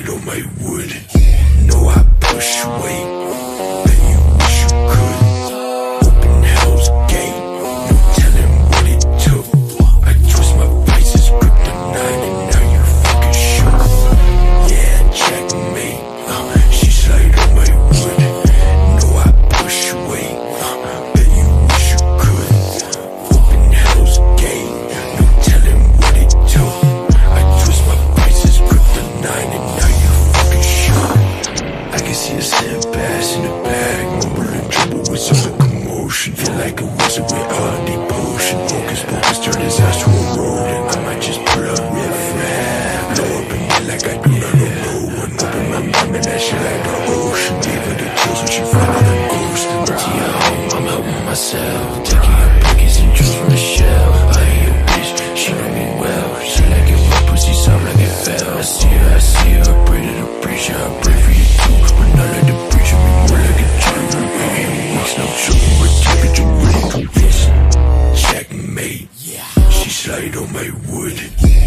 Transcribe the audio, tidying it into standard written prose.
it on my wood. No, I push weight. Checkmate, yeah. She slide on my wood.